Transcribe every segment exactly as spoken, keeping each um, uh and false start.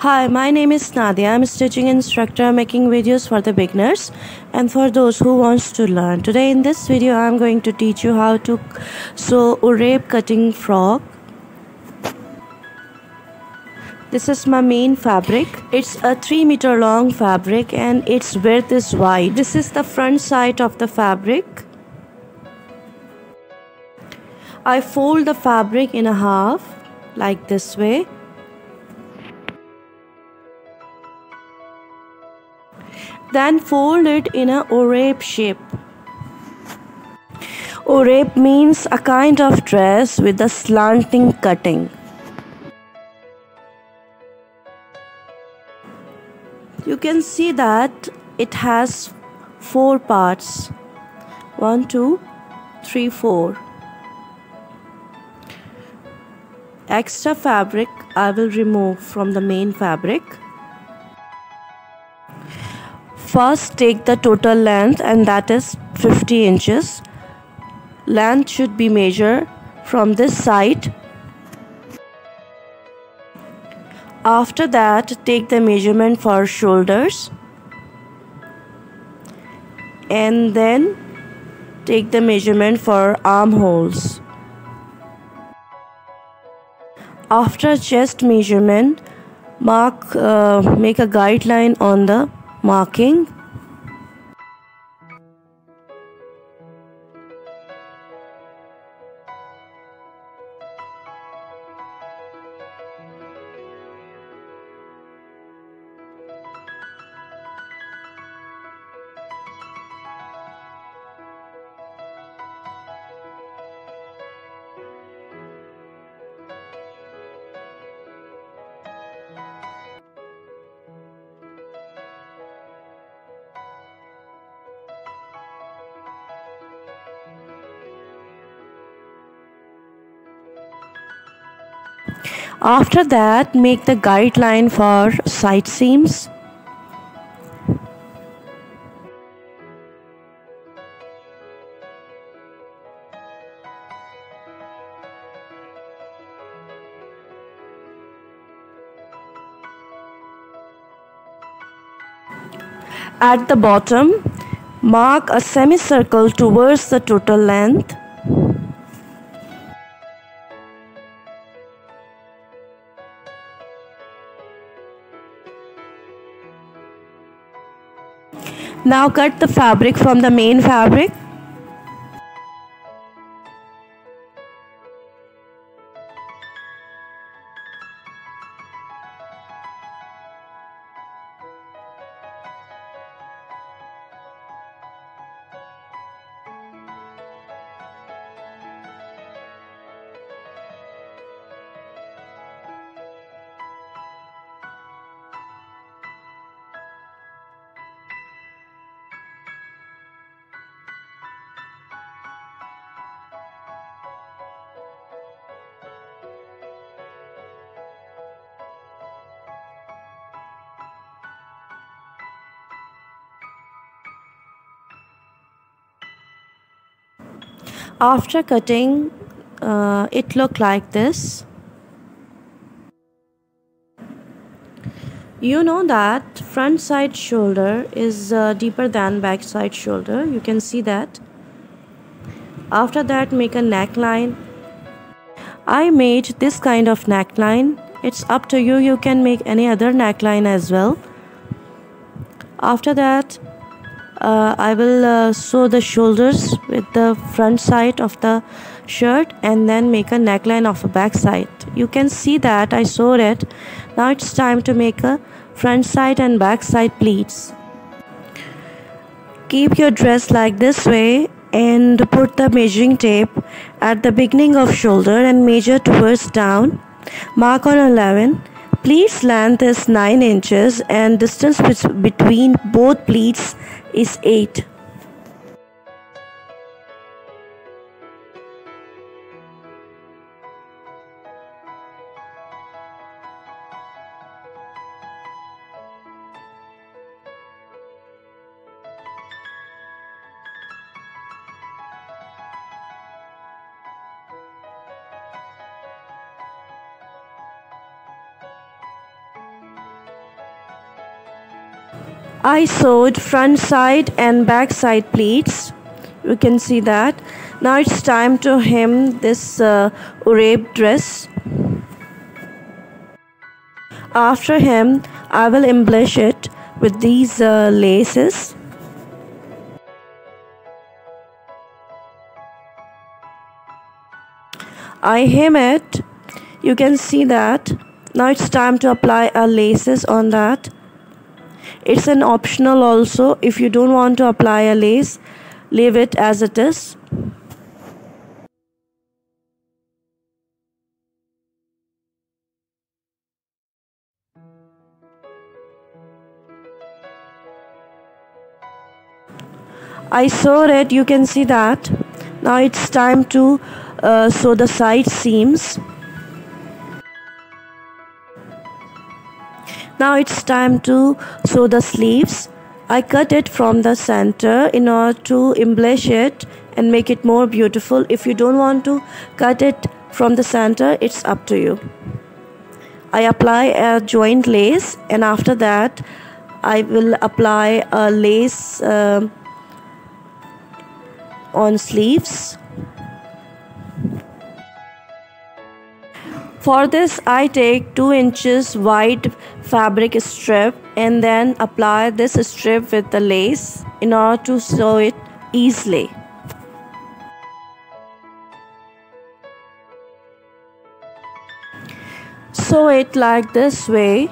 Hi, my name is Nadia. I'm a stitching instructor making videos for the beginners and for those who wants to learn. Today in this video I'm going to teach you how to sew Ureb cutting frock. This is my main fabric. It's a three meter long fabric and its width is wide. This is the front side of the fabric. I fold the fabric in a half like this way. Then fold it in a Orep shape. Orep means a kind of dress with a slanting cutting. You can see that it has four parts. One, two, three, four. Extra fabric I will remove from the main fabric. First, take the total length, and that is fifty inches. Length should be measured from this side. After that, take the measurement for shoulders, and then take the measurement for armholes. After chest measurement, mark, uh, make a guideline on the marking. After that, make the guideline for side seams. At the bottom, mark a semicircle towards the total length. Now cut the fabric from the main fabric. After cutting, uh, it looked like this. You know that front side shoulder is uh, deeper than back side shoulder. You can see that. After that, make a neckline. I made this kind of neckline. It's up to you. You can make any other neckline as well. After that, Uh, I will uh, sew the shoulders with the front side of the shirt and then make a neckline of a back side. You can see that I sewed it. Now it's time to make a front side and back side pleats. Keep your dress like this way and put the measuring tape at the beginning of shoulder and measure towards down. Mark on eleven. Pleats length is nine inches and distance between both pleats is eight. I sewed front side and back side pleats. You can see that. Now it's time to hem this uh, Ureb dress. After hem, I will embellish it with these uh, laces. I hem it. You can see that. Now it's time to apply our laces on that. It's an optional also. If you don't want to apply a lace, leave it as it is. I sewed it, you can see that. Now it's time to uh, sew the side seams. Now it's time to sew the sleeves. I cut it from the center in order to embellish it and make it more beautiful. If you don't want to cut it from the center, it's up to you. I apply a joint lace, and after that I will apply a lace uh, on sleeves. For this, I take two inches wide fabric strip and then apply this strip with the lace in order to sew it easily. Sew it like this way.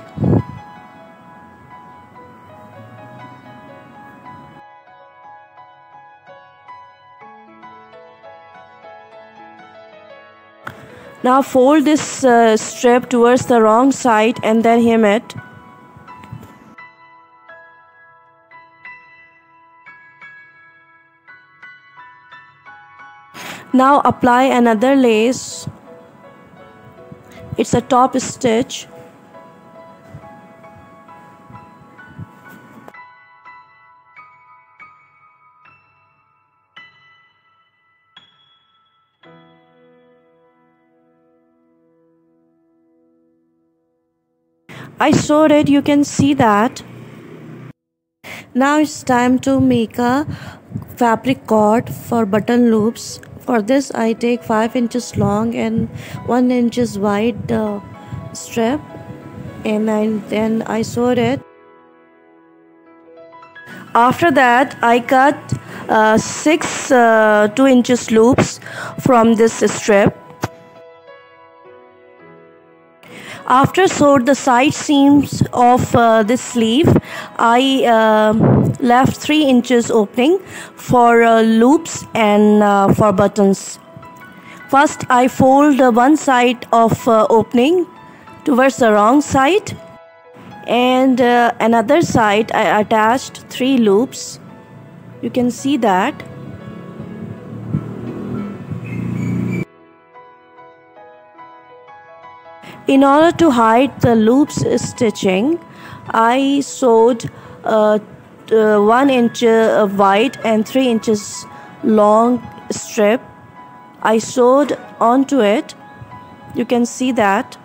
Now fold this uh, strip towards the wrong side and then hem it. Now apply another lace. It's a top stitch. I sewed it, you can see that. Now it's time to make a fabric cord for button loops. For this, I take five inches long and one inches wide uh, strip, and I, then I sewed it. After that, I cut uh, six uh, two inches loops from this strip. After sewed the side seams of uh, this sleeve, I uh, left three inches opening for uh, loops and uh, for buttons. First, I fold uh, one side of uh, opening towards the wrong side, and uh, another side I attached three loops. You can see that. In order to hide the loops stitching, I sewed uh, uh, one inch uh, wide and three inches long strip. I sewed onto it. You can see that.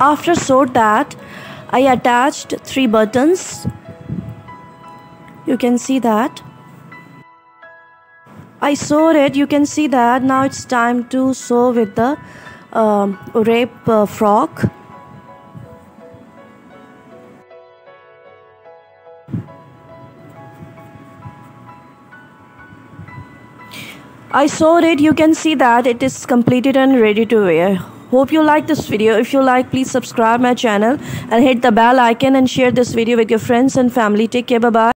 After sewed that, I attached three buttons. You can see that. I sewed it, you can see that. Now it's time to sew with the um, Orep uh, frock. I sewed it, you can see that. It is completed and ready to wear. Hope you like this video. If you like, please subscribe my channel and hit the bell icon and share this video with your friends and family. Take care, bye bye.